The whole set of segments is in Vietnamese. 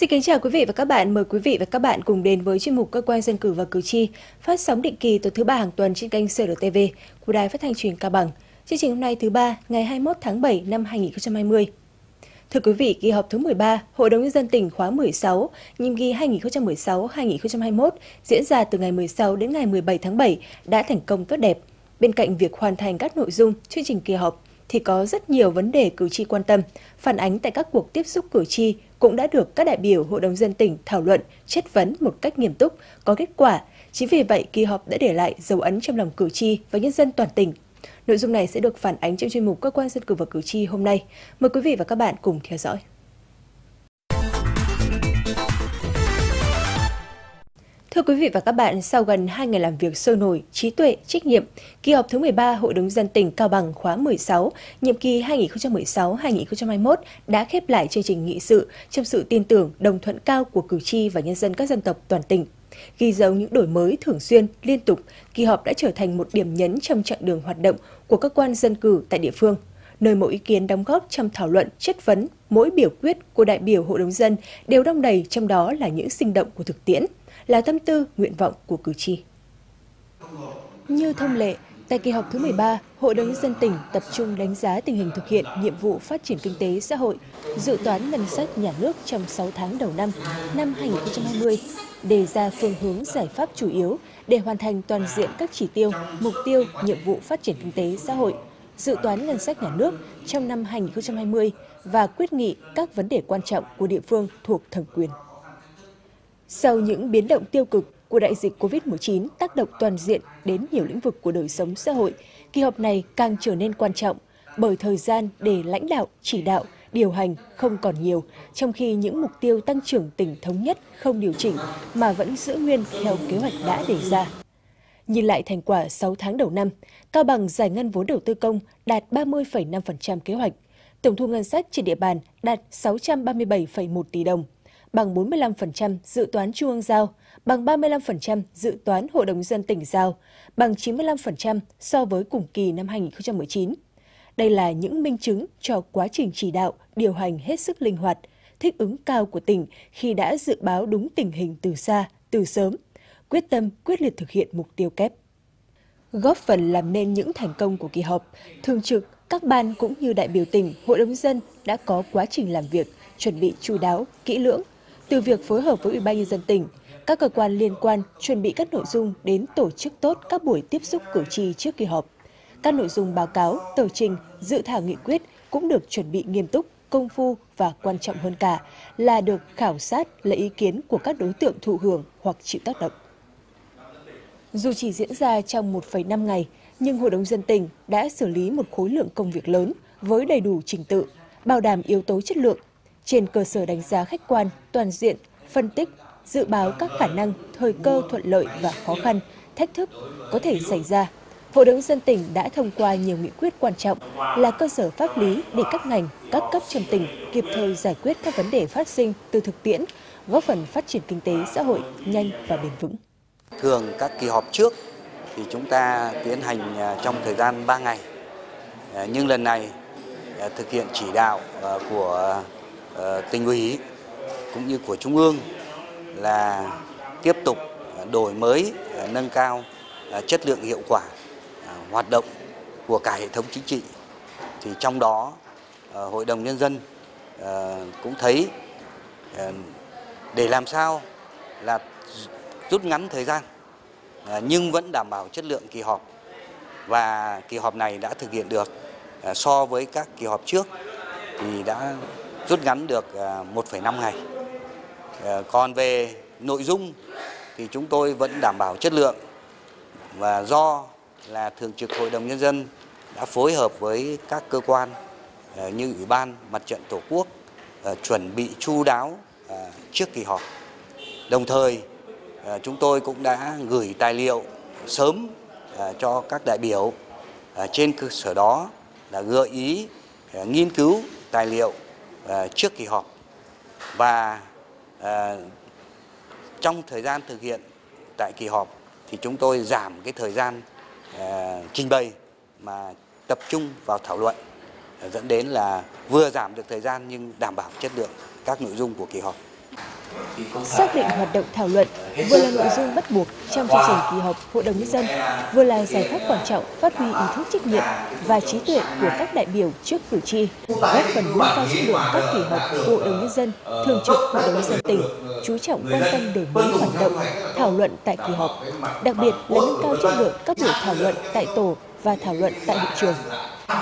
Xin kính chào quý vị và các bạn. Mời quý vị và các bạn cùng đến với chuyên mục Cơ quan Dân cử và Cử tri, phát sóng định kỳ tối thứ ba hàng tuần trên kênh CĐTV của Đài Phát thanh Truyền Cao Bằng. Chương trình hôm nay thứ ba, ngày 21 tháng 7 năm 2020. Thưa quý vị, kỳ họp thứ 13 Hội đồng nhân dân tỉnh khóa 16, nhiệm kỳ 2016-2021 diễn ra từ ngày 16 đến ngày 17 tháng 7 đã thành công tốt đẹp. Bên cạnh việc hoàn thành các nội dung chương trình kỳ họp thì có rất nhiều vấn đề cử tri quan tâm, phản ánh tại các cuộc tiếp xúc cử tri cũng đã được các đại biểu Hội đồng nhân dân tỉnh thảo luận, chất vấn một cách nghiêm túc, có kết quả. Chính vì vậy, kỳ họp đã để lại dấu ấn trong lòng cử tri và nhân dân toàn tỉnh. Nội dung này sẽ được phản ánh trong chuyên mục Cơ quan Dân cử và Cử tri hôm nay. Mời quý vị và các bạn cùng theo dõi. Thưa quý vị và các bạn, sau gần 2 ngày làm việc sôi nổi, trí tuệ, trách nhiệm, kỳ họp thứ 13 Hội đồng nhân dân tỉnh Cao Bằng khóa 16, nhiệm kỳ 2016-2021 đã khép lại chương trình nghị sự trong sự tin tưởng, đồng thuận cao của cử tri và nhân dân các dân tộc toàn tỉnh. Ghi dấu những đổi mới thường xuyên, liên tục, kỳ họp đã trở thành một điểm nhấn trong chặng đường hoạt động của cơ quan dân cử tại địa phương, nơi mỗi ý kiến đóng góp trong thảo luận, chất vấn, mỗi biểu quyết của đại biểu Hội đồng nhân dân đều đong đầy trong đó là những sinh động của thực tiễn, là tâm tư, nguyện vọng của cử tri. Như thông lệ, tại kỳ họp thứ 13, Hội đồng nhân dân tỉnh tập trung đánh giá tình hình thực hiện nhiệm vụ phát triển kinh tế xã hội, dự toán ngân sách nhà nước trong 6 tháng đầu năm 2020, đề ra phương hướng giải pháp chủ yếu để hoàn thành toàn diện các chỉ tiêu, mục tiêu, nhiệm vụ phát triển kinh tế xã hội, dự toán ngân sách nhà nước trong năm 2020 và quyết nghị các vấn đề quan trọng của địa phương thuộc thẩm quyền. Sau những biến động tiêu cực của đại dịch COVID-19 tác động toàn diện đến nhiều lĩnh vực của đời sống xã hội, kỳ họp này càng trở nên quan trọng bởi thời gian để lãnh đạo, chỉ đạo, điều hành không còn nhiều, trong khi những mục tiêu tăng trưởng tỉnh thống nhất không điều chỉnh mà vẫn giữ nguyên theo kế hoạch đã đề ra. Nhìn lại thành quả 6 tháng đầu năm, Cao Bằng giải ngân vốn đầu tư công đạt 30,5% kế hoạch, tổng thu ngân sách trên địa bàn đạt 637,1 tỷ đồng, bằng 45% dự toán Trung ương giao, bằng 35% dự toán Hội đồng nhân dân tỉnh giao, bằng 95% so với cùng kỳ năm 2019. Đây là những minh chứng cho quá trình chỉ đạo, điều hành hết sức linh hoạt, thích ứng cao của tỉnh khi đã dự báo đúng tình hình từ xa, từ sớm, quyết tâm quyết liệt thực hiện mục tiêu kép. Góp phần làm nên những thành công của kỳ họp, thường trực, các ban cũng như đại biểu tỉnh, Hội đồng nhân dân đã có quá trình làm việc, chuẩn bị chu đáo, kỹ lưỡng, từ việc phối hợp với Ủy ban nhân dân tỉnh, các cơ quan liên quan chuẩn bị các nội dung đến tổ chức tốt các buổi tiếp xúc cử tri trước kỳ họp. Các nội dung báo cáo, tờ trình, dự thảo nghị quyết cũng được chuẩn bị nghiêm túc, công phu và quan trọng hơn cả là được khảo sát lấy ý kiến của các đối tượng thụ hưởng hoặc chịu tác động. Dù chỉ diễn ra trong 1,5 ngày, nhưng Hội đồng nhân dân tỉnh đã xử lý một khối lượng công việc lớn với đầy đủ trình tự, bảo đảm yếu tố chất lượng, trên cơ sở đánh giá khách quan, toàn diện, phân tích, dự báo các khả năng, thời cơ thuận lợi và khó khăn, thách thức có thể xảy ra. Hội đồng nhân dân tỉnh đã thông qua nhiều nghị quyết quan trọng là cơ sở pháp lý để các ngành, các cấp trong tỉnh kịp thời giải quyết các vấn đề phát sinh từ thực tiễn, góp phần phát triển kinh tế xã hội nhanh và bền vững. Thường các kỳ họp trước thì chúng ta tiến hành trong thời gian 3 ngày. Nhưng lần này thực hiện chỉ đạo của tỉnh ủy cũng như của Trung ương là tiếp tục đổi mới, nâng cao chất lượng hiệu quả hoạt động của cả hệ thống chính trị. Thì trong đó Hội đồng nhân dân cũng thấy để làm sao là rút ngắn thời gian nhưng vẫn đảm bảo chất lượng kỳ họp, và kỳ họp này đã thực hiện được. So với các kỳ họp trước thì đã rút ngắn được 1,5 ngày. Còn về nội dung thì chúng tôi vẫn đảm bảo chất lượng, và do là Thường trực Hội đồng Nhân dân đã phối hợp với các cơ quan như Ủy ban Mặt trận Tổ quốc chuẩn bị chu đáo trước kỳ họp. Đồng thời chúng tôi cũng đã gửi tài liệu sớm cho các đại biểu, trên cơ sở đó là gợi ý nghiên cứu tài liệu trước kỳ họp, và trong thời gian thực hiện tại kỳ họp thì chúng tôi giảm cái thời gian trình bày mà tập trung vào thảo luận, dẫn đến là vừa giảm được thời gian nhưng đảm bảo chất lượng các nội dung của kỳ họp. Xác định hoạt động thảo luận vừa là nội dung bắt buộc trong chương trình kỳ họp Hội đồng Nhân dân, vừa là giải pháp quan trọng phát huy ý thức trách nhiệm và trí tuệ của các đại biểu trước cử tri, góp phần nâng cao chất lượng các kỳ họp Hội đồng Nhân dân, Thường trực Hội đồng Nhân dân tỉnh, chú trọng quan tâm đổi mới hoạt động thảo luận tại kỳ họp, đặc biệt là nâng cao chất lượng các buổi thảo luận tại tổ và thảo luận tại hội trường.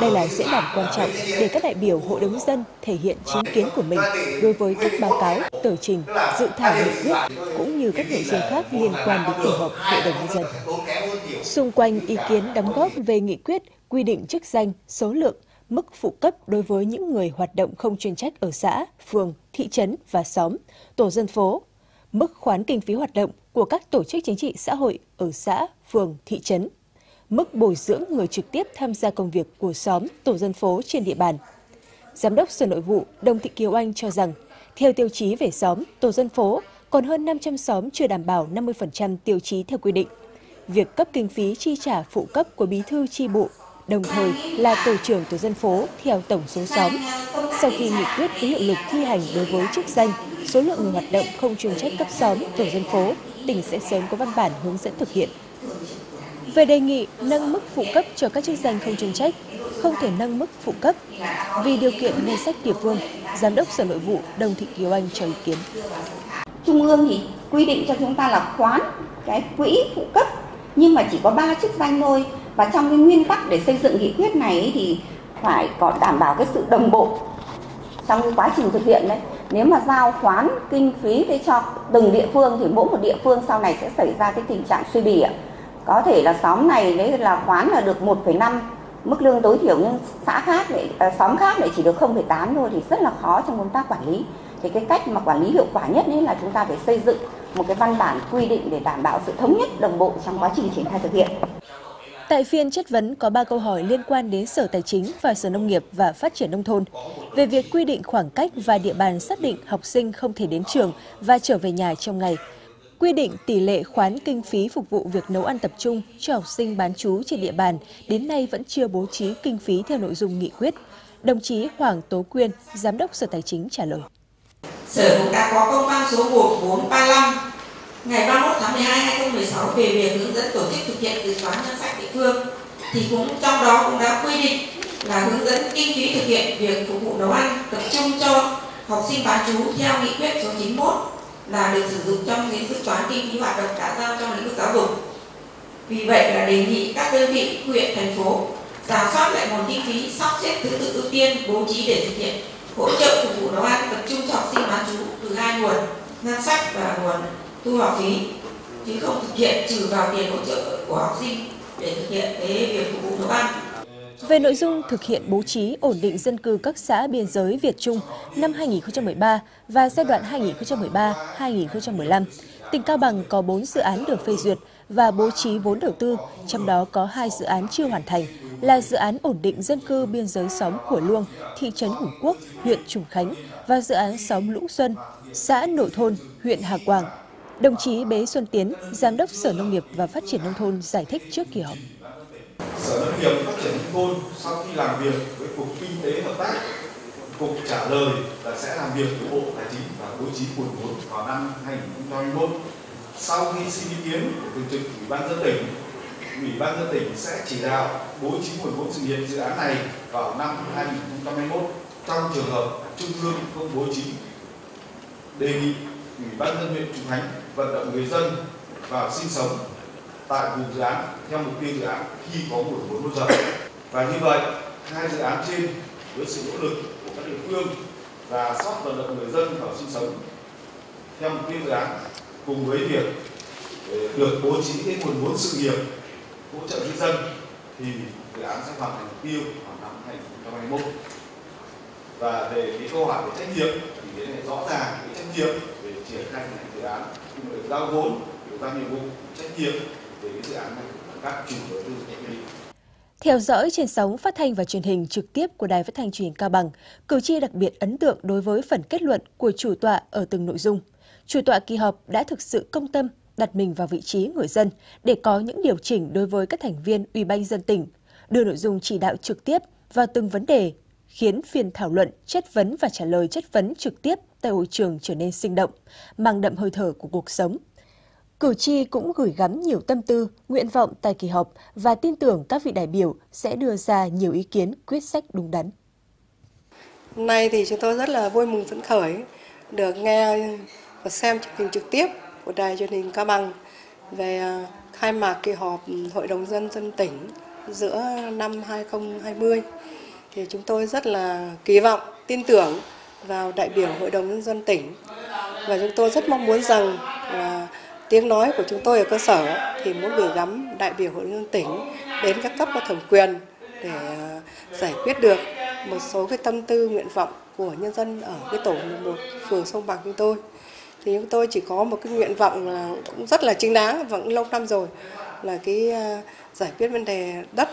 Đây là diễn đàn quan trọng để các đại biểu Hội đồng Nhân dân thể hiện chính kiến của mình đối với các báo cáo, tờ trình, dự thảo nghị quyết cũng như các nội dung khác liên quan đến kỳ họp Hội đồng Nhân dân. Xung quanh ý kiến đóng góp về nghị quyết quy định chức danh, số lượng, mức phụ cấp đối với những người hoạt động không chuyên trách ở xã, phường, thị trấn và xóm, tổ dân phố, mức khoán kinh phí hoạt động của các tổ chức chính trị xã hội ở xã, phường, thị trấn, mức bồi dưỡng người trực tiếp tham gia công việc của xóm, tổ dân phố trên địa bàn. Giám đốc Sở Nội vụ Đồng Thị Kiều Anh cho rằng, theo tiêu chí về xóm, tổ dân phố, còn hơn 500 xóm chưa đảm bảo 50% tiêu chí theo quy định. Việc cấp kinh phí chi trả phụ cấp của bí thư chi bộ, đồng thời là tổ trưởng tổ dân phố theo tổng số xóm. Sau khi nghị quyết có hiệu lực thi hành đối với chức danh, số lượng người hoạt động không chuyên trách cấp xóm, tổ dân phố, tỉnh sẽ sớm có văn bản hướng dẫn thực hiện. Về đề nghị nâng mức phụ cấp cho các chức danh không chuyên trách, không thể nâng mức phụ cấp vì điều kiện ngân sách địa phương, Giám đốc Sở Nội vụ Đồng Thị Kiều Anh cho ý kiến. Trung ương thì quy định cho chúng ta là khoán cái quỹ phụ cấp, nhưng mà chỉ có 3 chức danh thôi, và trong cái nguyên tắc để xây dựng nghị quyết này thì phải có đảm bảo cái sự đồng bộ trong cái quá trình thực hiện đấy. Nếu mà giao khoán kinh phí để cho từng địa phương thì mỗi một địa phương sau này sẽ xảy ra cái tình trạng suy bì ạ. Có thể là xóm này đấy là khoán là được 1,5 mức lương tối thiểu, nhưng xã khác lại, xóm khác lại chỉ được 0,8 thôi, thì rất là khó trong công tác quản lý. Thì cái cách mà quản lý hiệu quả nhất đấy là chúng ta phải xây dựng một cái văn bản quy định để đảm bảo sự thống nhất đồng bộ trong quá trình triển khai thực hiện. Tại phiên chất vấn có 3 câu hỏi liên quan đến Sở Tài chính và Sở Nông nghiệp và Phát triển Nông thôn về việc quy định khoảng cách và địa bàn xác định học sinh không thể đến trường và trở về nhà trong ngày, quy định tỷ lệ khoán kinh phí phục vụ việc nấu ăn tập trung cho học sinh bán trú trên địa bàn đến nay vẫn chưa bố trí kinh phí theo nội dung nghị quyết. Đồng chí Hoàng Tố Quyên, Giám đốc Sở Tài chính trả lời. Sở cũng đã có công văn số 1435 ngày 31 tháng 12 2016 về việc hướng dẫn tổ chức thực hiện dự toán ngân sách địa phương, thì cũng trong đó cũng đã quy định là hướng dẫn kinh phí thực hiện việc phục vụ nấu ăn tập trung cho học sinh bán trú theo nghị quyết số 91. Là được sử dụng trong dự toán kinh phí hoạt động đã giao trong lĩnh vực giáo dục. Vì vậy là đề nghị các đơn vị, huyện, thành phố rà soát lại nguồn kinh phí, sắp xếp thứ tự ưu tiên bố trí để thực hiện hỗ trợ phục vụ nấu ăn tập trung cho học sinh bán trú từ hai nguồn ngân sách và nguồn thu học phí, chứ không thực hiện trừ vào tiền hỗ trợ của học sinh để thực hiện việc phục vụ nấu ăn. Về nội dung thực hiện bố trí ổn định dân cư các xã biên giới Việt Trung năm 2013 và giai đoạn 2013-2015, tỉnh Cao Bằng có 4 dự án được phê duyệt và bố trí vốn đầu tư, trong đó có 2 dự án chưa hoàn thành là dự án ổn định dân cư biên giới xóm Hủa Luông, thị trấn Hùng Quốc, huyện Trùng Khánh và dự án xóm Lũng Xuân, xã Nội Thôn, huyện Hà Quảng. Đồng chí Bế Xuân Tiến, Giám đốc Sở Nông nghiệp và Phát triển Nông thôn giải thích trước kỳ họp. Sở Nông nghiệp Phát triển Nông thôn sau khi làm việc với Cục Kinh tế Hợp tác, Cục trả lời là sẽ làm việc với Bộ Tài chính và bố trí nguồn vốn vào năm 2021. Sau khi xin ý kiến của Thường trực Ủy ban nhân dân tỉnh, Ủy ban nhân dân tỉnh sẽ chỉ đạo bố trí nguồn vốn thực hiện dự án này vào năm 2021. Trong trường hợp Trung ương không bố trí, đề nghị Ủy ban nhân dân huyện Trùng Khánh vận động người dân vào sinh sống tại vùng dự án theo mục tiêu dự án khi có nguồn vốn hỗ trợ. Và như vậy, 2 dự án trên với sự nỗ lực của các địa phương là rà soát vận động người dân vào sinh sống theo mục tiêu dự án, cùng với việc được bố trí cái nguồn vốn sự nghiệp hỗ trợ nhân dân thì dự án sẽ hoàn thành mục tiêu vào năm 2021. Và về cái câu hỏi về trách nhiệm thì đến này rõ ràng cái trách nhiệm về triển khai dự án cũng được giao vốn, được giao nhiệm vụ, trách nhiệm về cái dự án này của các chủ đầu tư. Theo dõi trên sóng phát thanh và truyền hình trực tiếp của Đài Phát thanh Truyền hình Cao Bằng, cử tri đặc biệt ấn tượng đối với phần kết luận của chủ tọa ở từng nội dung. Chủ tọa kỳ họp đã thực sự công tâm, đặt mình vào vị trí người dân để có những điều chỉnh đối với các thành viên Ủy ban nhân dân tỉnh, đưa nội dung chỉ đạo trực tiếp vào từng vấn đề, khiến phiên thảo luận, chất vấn và trả lời chất vấn trực tiếp tại hội trường trở nên sinh động, mang đậm hơi thở của cuộc sống. Cử tri cũng gửi gắm nhiều tâm tư, nguyện vọng tại kỳ họp và tin tưởng các vị đại biểu sẽ đưa ra nhiều ý kiến, quyết sách đúng đắn. Hôm nay thì chúng tôi rất là vui mừng phấn khởi được nghe và xem chương trình trực tiếp của Đài Truyền hình Cao Bằng về khai mạc kỳ họp Hội đồng Nhân dân tỉnh giữa năm 2020. Thì chúng tôi rất là kỳ vọng, tin tưởng vào đại biểu Hội đồng Nhân dân tỉnh và chúng tôi rất mong muốn rằng là tiếng nói của chúng tôi ở cơ sở thì muốn gửi gắm đại biểu Hội đồng Nhân dân tỉnh đến các cấp có thẩm quyền để giải quyết được một số cái tâm tư nguyện vọng của nhân dân ở cái tổ 11 phường Sông Bằng chúng tôi. Thì chúng tôi chỉ có một cái nguyện vọng là cũng rất là chính đáng và cũng lâu năm rồi, là cái giải quyết vấn đề đất,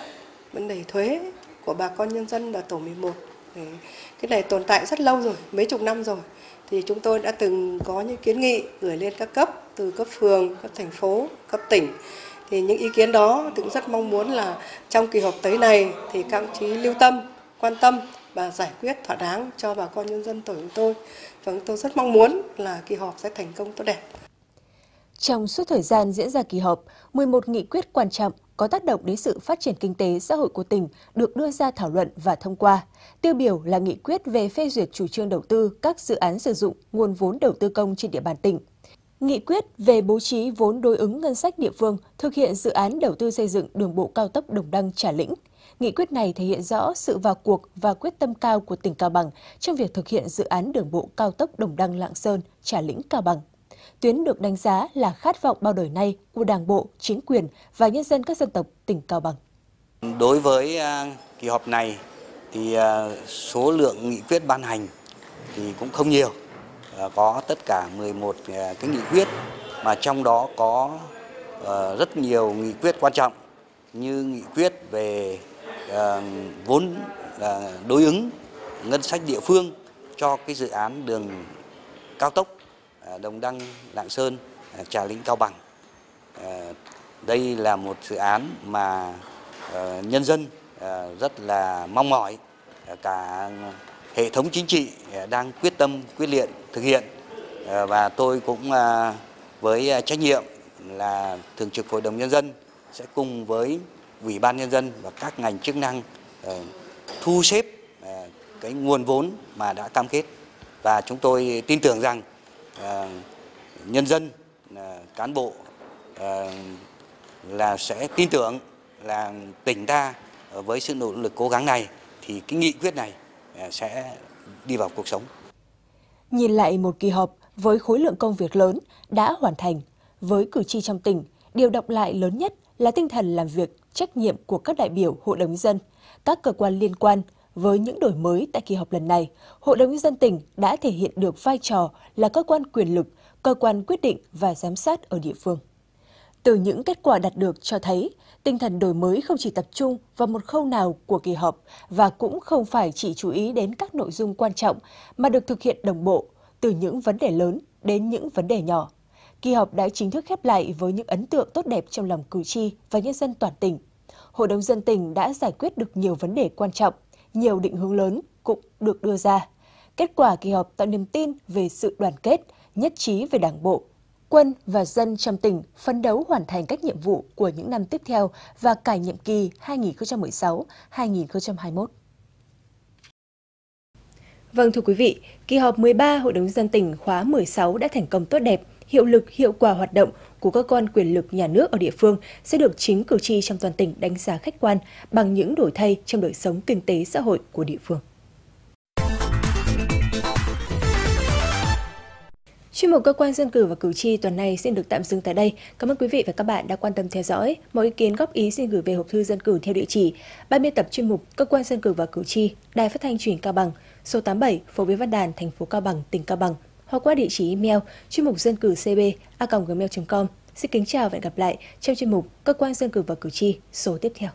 vấn đề thuế của bà con nhân dân ở tổ 11. Cái này tồn tại rất lâu rồi, mấy chục năm rồi. Thì chúng tôi đã từng có những kiến nghị gửi lên các cấp, từ cấp phường, cấp thành phố, cấp tỉnh. Thì những ý kiến đó cũng rất mong muốn là trong kỳ họp tới này thì các đồng chí lưu tâm, quan tâm và giải quyết thỏa đáng cho bà con nhân dân tổ chúng tôi. Và chúng tôi rất mong muốn là kỳ họp sẽ thành công tốt đẹp. Trong suốt thời gian diễn ra kỳ họp, 11 nghị quyết quan trọng có tác động đến sự phát triển kinh tế xã hội của tỉnh được đưa ra thảo luận và thông qua. Tiêu biểu là nghị quyết về phê duyệt chủ trương đầu tư các dự án sử dụng nguồn vốn đầu tư công trên địa bàn tỉnh. Nghị quyết về bố trí vốn đối ứng ngân sách địa phương thực hiện dự án đầu tư xây dựng đường bộ cao tốc Đồng Đăng - Trà Lĩnh. Nghị quyết này thể hiện rõ sự vào cuộc và quyết tâm cao của tỉnh Cao Bằng trong việc thực hiện dự án đường bộ cao tốc Đồng Đăng - Lạng Sơn - Trà Lĩnh - Cao Bằng. Tuyến được đánh giá là khát vọng bao đời nay của Đảng bộ, chính quyền và nhân dân các dân tộc tỉnh Cao Bằng. Đối với kỳ họp này thì số lượng nghị quyết ban hành thì cũng không nhiều. Có tất cả 11 cái nghị quyết mà trong đó có rất nhiều nghị quyết quan trọng như nghị quyết về vốn đối ứng ngân sách địa phương cho cái dự án đường cao tốc Đồng Đăng - Lạng Sơn - Trà Lĩnh - Cao Bằng. Đây là một dự án mà nhân dân rất là mong mỏi, cả hệ thống chính trị đang quyết tâm quyết liệt thực hiện, và tôi cũng với trách nhiệm là Thường trực Hội đồng Nhân dân sẽ cùng với Ủy ban Nhân dân và các ngành chức năng thu xếp cái nguồn vốn mà đã cam kết, và chúng tôi tin tưởng rằng nhân dân, cán bộ là sẽ tin tưởng là tỉnh ta với sự nỗ lực cố gắng này thì cái nghị quyết này sẽ đi vào cuộc sống. Nhìn lại một kỳ họp với khối lượng công việc lớn đã hoàn thành, với cử tri trong tỉnh, điều đọng lại lớn nhất là tinh thần làm việc, trách nhiệm của các đại biểu Hội đồng Nhân dân, các cơ quan liên quan. Với những đổi mới tại kỳ họp lần này, Hội đồng Nhân dân tỉnh đã thể hiện được vai trò là cơ quan quyền lực, cơ quan quyết định và giám sát ở địa phương. Từ những kết quả đạt được cho thấy, tinh thần đổi mới không chỉ tập trung vào một khâu nào của kỳ họp và cũng không phải chỉ chú ý đến các nội dung quan trọng mà được thực hiện đồng bộ, từ những vấn đề lớn đến những vấn đề nhỏ. Kỳ họp đã chính thức khép lại với những ấn tượng tốt đẹp trong lòng cử tri và nhân dân toàn tỉnh. Hội đồng Nhân dân tỉnh đã giải quyết được nhiều vấn đề quan trọng, nhiều định hướng lớn cũng được đưa ra. Kết quả kỳ họp tạo niềm tin về sự đoàn kết, nhất trí về Đảng bộ, quân và dân trong tỉnh phấn đấu hoàn thành các nhiệm vụ của những năm tiếp theo và cả nhiệm kỳ 2016-2021. Vâng, thưa quý vị, kỳ họp 13 Hội đồng Nhân dân tỉnh khóa 16 đã thành công tốt đẹp, hiệu lực, hiệu quả hoạt động của cơ quan quyền lực nhà nước ở địa phương sẽ được chính cử tri trong toàn tỉnh đánh giá khách quan bằng những đổi thay trong đời sống kinh tế xã hội của địa phương. Chuyên mục Cơ quan dân cử và cử tri tuần này xin được tạm dừng tại đây. Cảm ơn quý vị và các bạn đã quan tâm theo dõi. Mọi ý kiến góp ý xin gửi về hộp thư dân cử theo địa chỉ Ban biên tập chuyên mục Cơ quan dân cử và cử tri, Đài Phát thanh Truyền Cao Bằng, số 87, phố Bế Văn Đàn, thành phố Cao Bằng, tỉnh Cao Bằng, hoặc qua địa chỉ email chuyên mục dân cử cb@gmail.com. Xin kính chào và hẹn gặp lại trong chuyên mục Cơ quan dân cử và cử tri số tiếp theo.